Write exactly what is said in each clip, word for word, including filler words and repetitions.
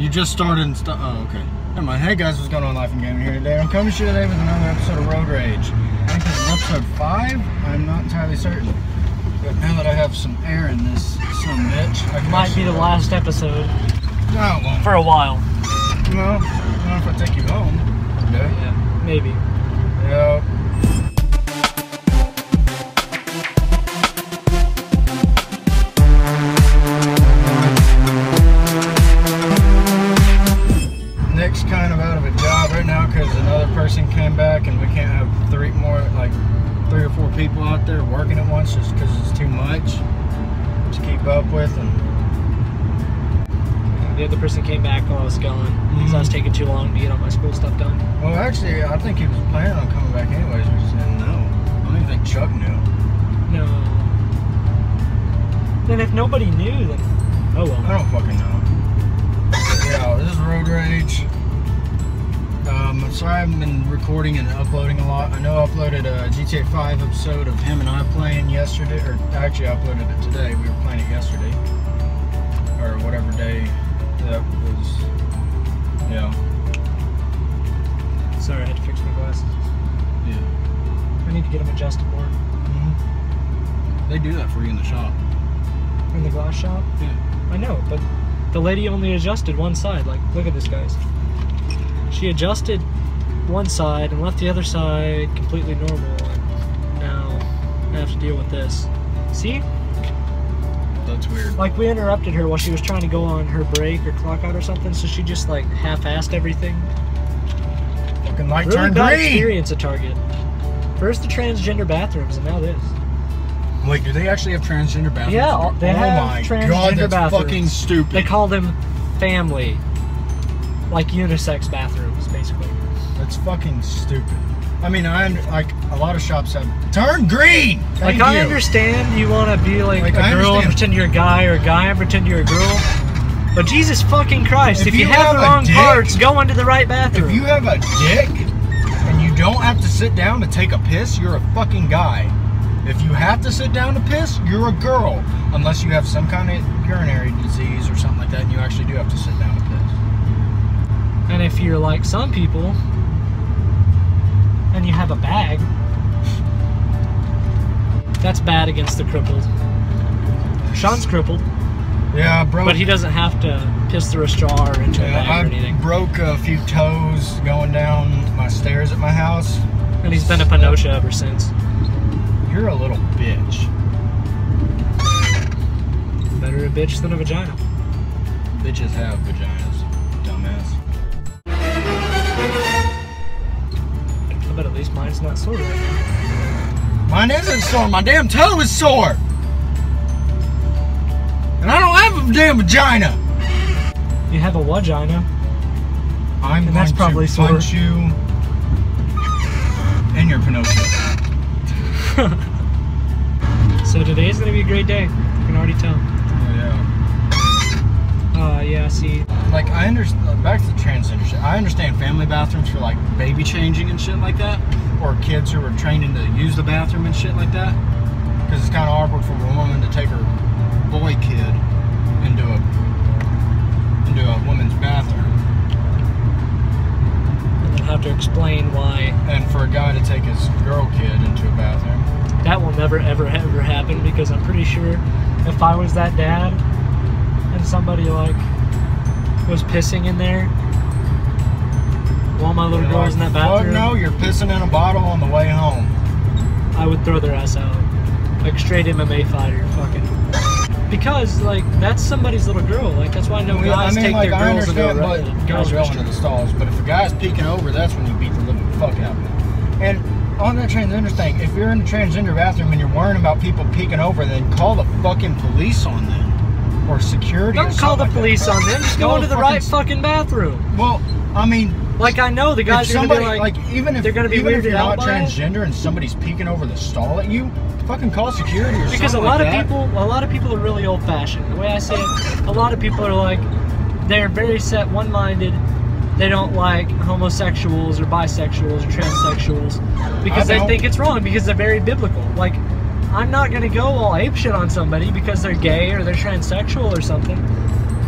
You just started and stuff. Oh, okay. Never mind. Hey guys, what's going on? Life and Gaming here today. I'm coming to you today with another episode of Road Rage. I think this is episode five. I'm not entirely certain. But now that I have some air in this son of a bitch, I can might be the last episode. No, it won't. For a while. Well, I don't know if I take you home. Okay. Yeah. Maybe. Yeah. Kind of out of a job right now because another person came back and we can't have three more like three or four people out there working at once just because it's too much to keep up with. And the other person came back while I was going because mm-hmm. I was taking too long to get all my school stuff done. Well, actually, I think he was planning on coming back anyways. We just didn't know. I don't even think Chuck knew. No. Then if nobody knew, then oh well. I don't fucking know. Yeah, this is Road Rage. Um, sorry I haven't been recording and uploading a lot. I know I uploaded a G T A five episode of him and I playing yesterday, or actually I uploaded it today. We were playing it yesterday, or whatever day that was. Yeah. Sorry, I had to fix my glasses. Yeah. I need to get them adjusted more. Mm-hmm. They do that for you in the shop. In the glass shop? Yeah. I know, but the lady only adjusted one side. Like, look at this, guys. She adjusted one side and left the other side completely normal. Now I have to deal with this. See? That's weird. Like, we interrupted her while she was trying to go on her break or clock out or something, so she just like half-assed everything. Fucking light really turned green. Experience at Target. First the transgender bathrooms, and now this. Wait, do they actually have transgender bathrooms? Yeah, they oh have my transgender God, that's bathrooms. Fucking stupid. They call them family. Like unisex bathrooms, basically. That's fucking stupid. I mean, I'm like a lot of shops have turn green. Thank like I you. Understand you want to be like, like a I girl understand. and pretend you're a guy, or a guy and pretend you're a girl. But Jesus fucking Christ, if, if you, you have, have the wrong dick, parts, go into the right bathroom. If you have a dick and you don't have to sit down to take a piss, you're a fucking guy. If you have to sit down to piss, you're a girl. Unless you have some kind of urinary disease or something like that, and you actually do have to sit down to piss. And if you're like some people, and you have a bag, that's bad against the crippled. Sean's crippled. Yeah, I broke. But he doesn't have to piss through a straw or into yeah, a bag I or anything. I broke a few toes going down my stairs at my house. And he's been a Pinocha ever since. You're a little bitch. Better a bitch than a vagina. Bitches have vaginas, dumbass. But at least mine's not sore. Mine isn't sore. My damn toe is sore. And I don't have a damn vagina. You have a vagina. I'm and going that's probably to punch sore. you in your Pinocchio. So today's going to be a great day. I can already tell. Oh, yeah. Uh, yeah, see. Like, I understand, back to the transgender shit, I understand family bathrooms for, like, baby changing and shit like that, or kids who are training to use the bathroom and shit like that, because it's kind of awkward for a woman to take her boy kid into a, into a woman's bathroom. And have to explain why. And for a guy to take his girl kid into a bathroom. That will never, ever, ever happen, because I'm pretty sure if I was that dad, and somebody, like, was pissing in there while my little girl was in that bathroom. Oh no, you're pissing in a bottle on the way home. I would throw their ass out. Like straight M M A fighter, fucking. Because, like, that's somebody's little girl. Like, that's why no well, guys I mean, take like, their I girls into the Girls go into the stalls, but if a guy's peeking over, that's when you beat the living fuck out of them. And on that transgender thing, if you're in a transgender bathroom and you're worrying about people peeking over, then call the fucking police on them. Or security. Don't or call the like police that. on them. Just go into the fucking right fucking bathroom. Well, I mean, like I know the guys. Somebody gonna be like, like even if they're going to be even if you're not transgender it. and somebody's peeking over the stall at you, fucking call security or because something. Because a lot like of that. people, a lot of people are really old-fashioned. The way I say it, a lot of people are like, they're very set, one-minded. They don't like homosexuals or bisexuals or transsexuals because they think it's wrong because they're very biblical. Like. I'm not gonna go all ape shit on somebody because they're gay or they're transsexual or something.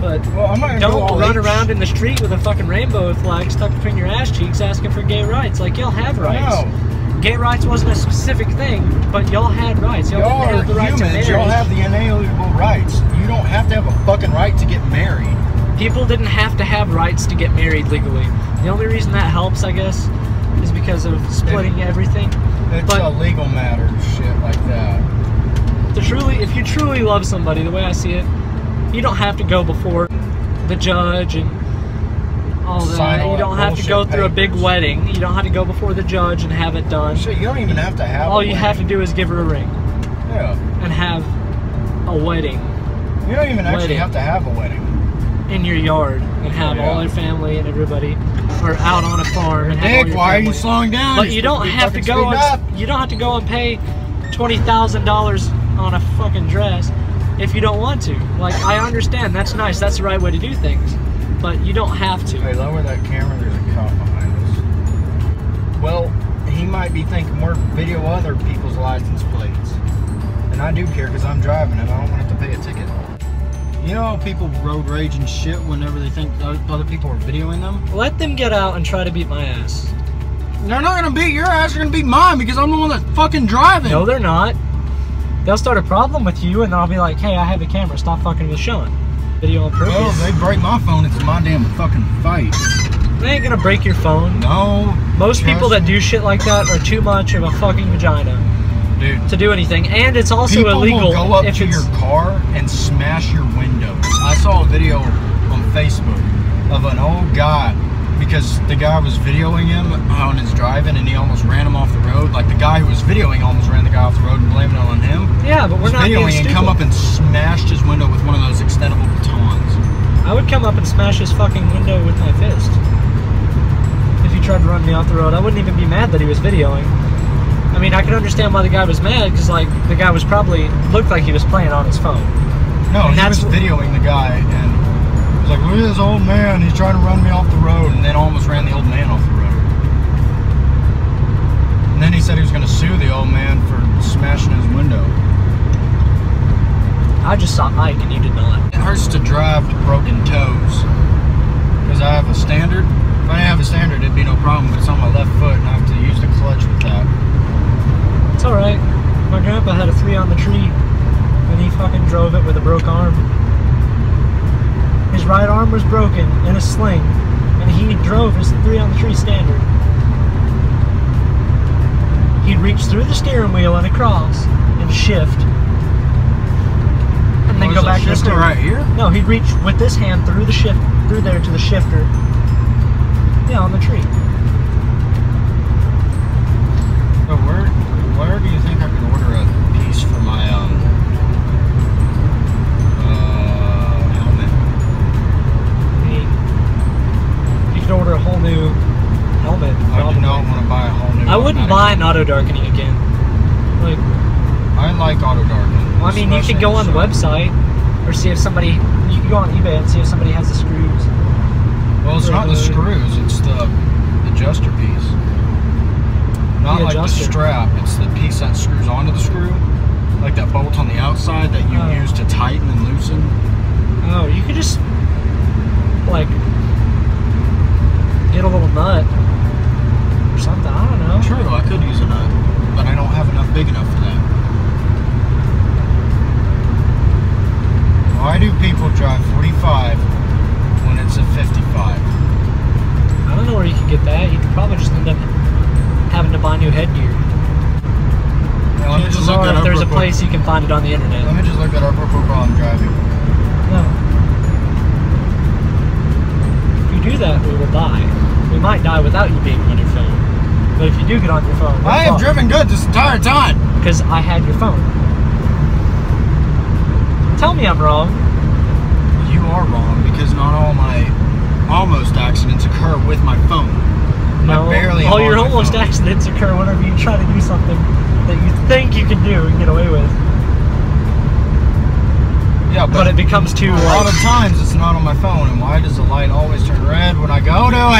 But well, I'm not don't go run around in the street with a fucking rainbow flag stuck between your ass cheeks asking for gay rights. Like, y'all have rights. No. Gay rights wasn't a specific thing, but y'all had rights. Y'all have the right to marry. Y'all have the inalienable rights. You don't have to have a fucking right to get married. People didn't have to have rights to get married legally. The only reason that helps, I guess, is because of splitting it, everything. It's but, a legal matter, shit like that. To truly, if you truly love somebody, the way I see it, you don't have to go before the judge and all that. Sign you don't have to go papers. through a big wedding. You don't have to go before the judge and have it done. Shit, you don't even have to have. All a you wedding. have to do is give her a ring. Yeah. And have a wedding. You don't even actually wedding. have to have a wedding. In your yard and have yeah. all your family and everybody, or out on a farm. And Nick, why are you slowing down? But you don't have to go. And, you don't have to go and pay twenty thousand dollars on a fucking dress if you don't want to. Like, I understand. That's nice. That's the right way to do things. But you don't have to. Hey, lower that camera. There's a cop behind us. Well, he might be thinking we're video other people's license plates, and I do care because I'm driving and I don't want to have to pay a ticket. You know how people road rage and shit whenever they think other people are videoing them? Let them get out and try to beat my ass. They're not going to beat your ass, they're going to beat mine because I'm the one that's fucking driving. No, they're not. They'll start a problem with you and I'll be like, hey, I have a camera, stop fucking with Sean. Video on purpose. Oh, if they break my phone, it's my damn fucking fight. They ain't going to break your phone. No. Most people that do shit like that are too much of a fucking vagina. Dude, to do anything, and it's also people illegal. People will go up if to it's... your car and smash your windows. I saw a video on Facebook of an old guy, because the guy was videoing him on his driving, and he almost ran him off the road. Like, the guy who was videoing almost ran the guy off the road and blamed it on him. Yeah, but we're not being stupid. And come up and smashed his window with one of those extendable batons. I would come up and smash his fucking window with my fist. If he tried to run me off the road, I wouldn't even be mad that he was videoing. I mean, I can understand why the guy was mad, because, like, the guy was probably, looked like he was playing on his phone. No, and he that's was videoing the guy, and he was like, look at this old man, he's trying to run me off the road, and then almost ran the old man off the road. And then he said he was going to sue the old man for smashing his window. I just saw Mike, and you did not. It hurts to drive with broken toes, because I have a standard. If I didn't have a standard, it'd be no problem, but it's on my left foot, and I have to use the clutch with that. It's alright. My grandpa had a three on the tree and he fucking drove it with a broke arm. His right arm was broken in a sling and he drove his three on the tree standard. He'd reach through the steering wheel and across and shift and then oh, go back to the steering wheel. Right here? No, he'd reach with this hand through the shift, through there to the shifter. Yeah, on the tree. But where? Where do you think I could order a piece for my um, uh, helmet? Hey, you could order a whole new helmet. I do not want to buy a whole new helmet. I wouldn't buy an auto darkening again. Like, I like auto darkening. Well, I mean, you could go on the website or see if somebody. You could go on eBay and see if somebody has the screws. Well, it's not the screws. It's the adjuster piece. Not like the strap, it's the piece that screws onto the screw, like that bolt on the outside that you oh. use to tighten and loosen. Oh, you could just, like, get a little nut or something, I don't know. True, I could use a nut, but I don't have enough big enough for that. Why do people drive forty-five when it's a fifty-five? I don't know where you could get that, you could probably just end up having to buy new headgear. Yeah, let me just look that up. If there's a place you can find it on the internet. Let me just look that up real quick while I'm driving. No. If you do that, we will die. We might die without you being on your phone. But if you do get on your phone, I have driven good this entire time because I had your phone. Tell me I'm wrong. You are wrong because not all my almost accidents occur with my phone. No, all your almost accidents occur whenever you try to do something that you think you can do and get away with. Yeah, but, but it becomes too. A lot of times it's not on my phone, and why does the light always turn red when I go to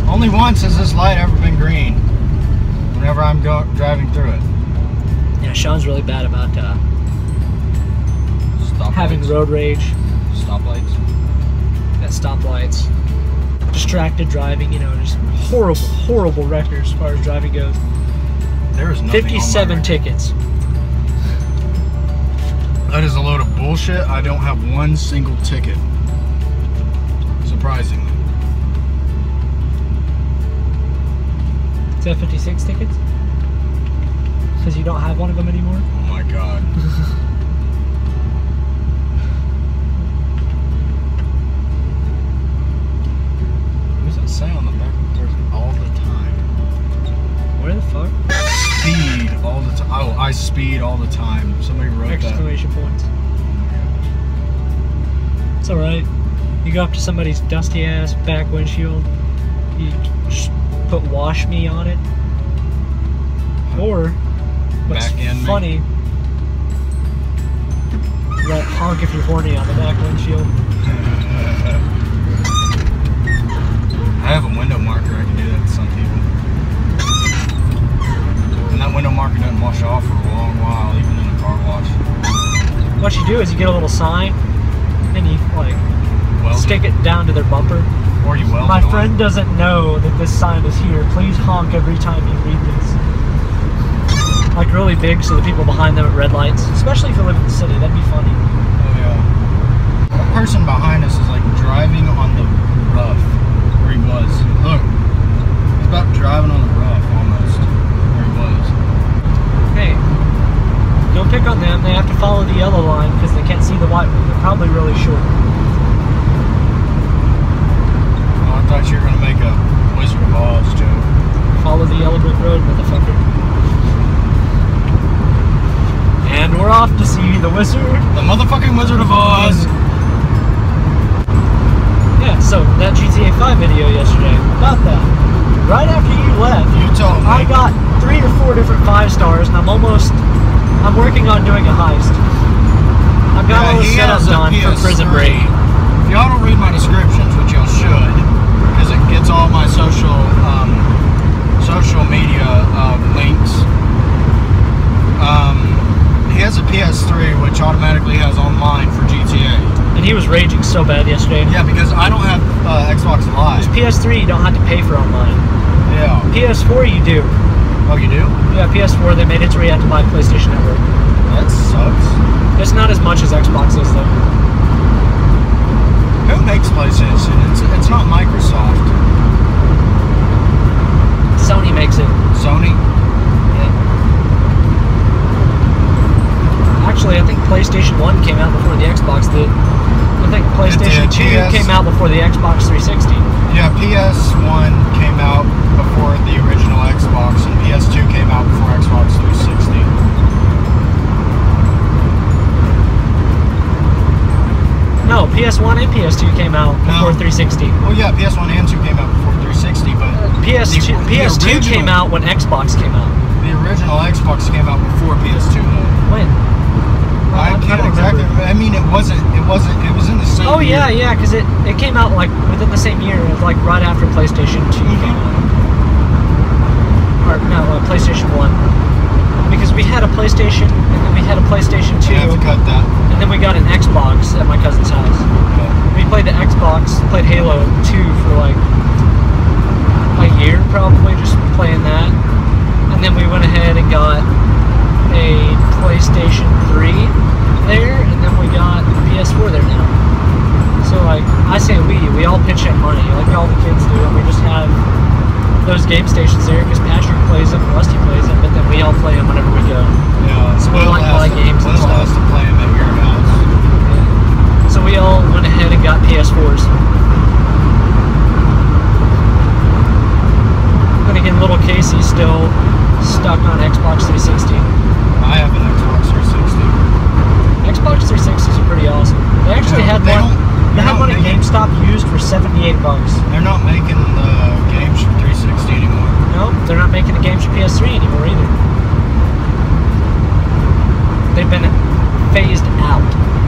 it? Only once has this light ever been green. Whenever I'm go driving through it. Yeah, Sean's really bad about uh, stop having road rage, stoplights, at stoplights, distracted driving, you know, just horrible, horrible record as far as driving goes. There is nothing fifty-seven on my tickets. That is a load of bullshit. I don't have one single ticket. Surprisingly. Is that fifty-six tickets? Because you don't have one of them anymore? Oh my god. What does it say on the back of the person? All the time. Where the fuck? Speed all the time. Oh, I speed all the time. Somebody wrote exclamation that. Exclamation points. It's alright. You go up to somebody's dusty ass back windshield, you just put wash me on it. Or, what's funny, you gotta honk if you're horny on the back windshield. I have a window marker, I can do that to some people. And that window marker doesn't wash off for a long while, even in a car wash. What you do is you get a little sign, and you like weld stick it down to their bumper. Or you weld it. My friend doesn't know that this sign is here. Please honk every time you read this. Like really big, so the people behind them at red lights, especially if you live in the city, that'd be funny. Oh yeah. The person behind us is like driving on the rough, where he was. Look, he's about driving on the rough almost, where he was. Hey, don't pick on them. They have to follow the yellow line because they can't see the white one. They're probably really short. Oh, I thought you were gonna make a Wizard of Oz joke. Follow the yellow brick road, motherfucker. And we're off to see the wizard. The motherfucking Wizard of Oz. Yeah, so that G T A five video yesterday, about that. Right after you left, you told me. I got three or four different five stars, and I'm almost, I'm working on doing a heist. I've got all this setup done for Prison Break. If y'all don't read my descriptions, which y'all should, because it gets all my social, um, social media uh, links. Um... He has a P S three, which automatically has online for G T A. And he was raging so bad yesterday. Yeah, because I don't have uh, Xbox Live. It's P S three, you don't have to pay for online. Yeah. P S four, you do. Oh, you do? Yeah, P S four, they made it to where you have to buy PlayStation Network. That sucks. It's not as much as Xbox is, though. Who makes PlayStation? It's, it's not Microsoft. Sony makes it. Sony? Actually, I think PlayStation one came out before the Xbox did. I think PlayStation two came out before the Xbox three sixty. Yeah, P S one came out before the original Xbox, and P S two came out before Xbox three sixty. No, P S one and P S two came out before no. three sixty. Well, yeah, P S one and two came out before three sixty, but... Uh, PS2, the, PS2 the original, came out when Xbox came out. The original Xbox came out before P S two, though. When? I, I can't I exactly. Remember. I mean, it wasn't. It wasn't. It was in the same. Oh yeah, year. yeah, because it it came out like within the same year. It was like right after PlayStation Two mm-hmm. came out, or no, uh, PlayStation One, because we had a PlayStation and then we had a PlayStation Two. I have to cut that. And then we got an Xbox at my cousin's house. Okay. We played the Xbox, played Halo Two for like a year probably, just playing that, and then we went ahead and got a PlayStation three there, and then we got the P S four there now. So like, I say we, we all pitch in money, like all the kids do, and we just have those game stations there, because Patrick plays them, Rusty plays them, but then we all play them whenever we go. Yeah, so we like play games and stuff. To play them at your house. Yeah. So we all went ahead and got P S fours. Then again, little Casey's still stuck on Xbox three sixty. I have an Xbox three sixty. Xbox three sixties are pretty awesome. They actually yeah, had they one. They had one at GameStop used for seventy-eight bucks. They're not making the games for three sixty anymore. No, nope, they're not making the games for P S three anymore either. They've been phased out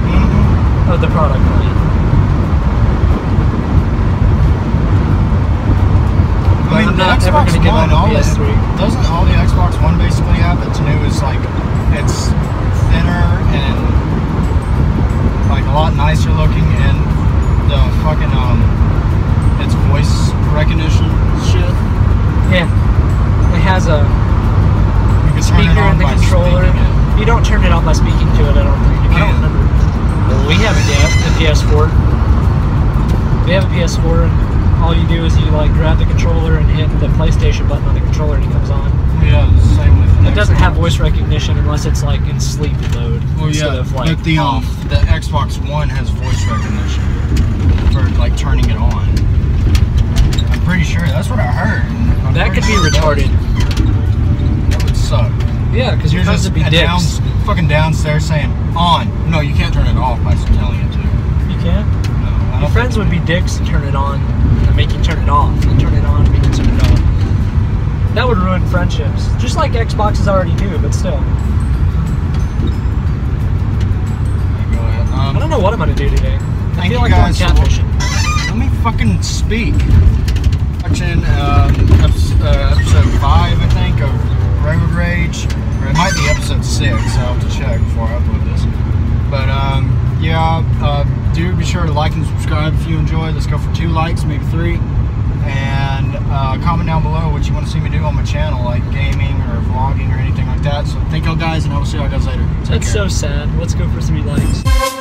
mm-hmm. of the product line. I mean, I'm the not Xbox ever One, all the, doesn't all the Xbox One basically have that's new is like, it's thinner and to it, I don't think. I don't remember. Well, we have a, a P S four. We have a P S four. All you do is you like grab the controller and hit the PlayStation button on the controller and it comes on. Yeah, the same with the It Xbox. Doesn't have voice recognition unless it's like in sleep mode. Well, yeah, of, like, but the, um, the Xbox One has voice recognition for like turning it on. I'm pretty sure. That's what I heard. I'm that could be sure retarded. That would suck. Yeah, because you're supposed to be dicks. Down, fucking downstairs saying, on. No, you can't turn it off by telling it to. You can't? No. I Your friends would be dicks and turn it on and make you turn it off. And turn it on and make you turn it off. That would ruin friendships. Just like Xboxes already do, but still. Go ahead. Um, I don't know what I'm going to do today. I feel like I'm catfishing. Let me fucking speak. Watching um, episode, uh, episode five, I think, of Road Rage. Or it might be episode six. I'll have to check before I upload this. But um, yeah, uh, do be sure to like and subscribe if you enjoy. Let's go for two likes, maybe three. And uh, comment down below what you want to see me do on my channel, like gaming or vlogging or anything like that. So thank y'all guys, and I will see y'all guys later. Take That's care. So sad. Let's go for three likes.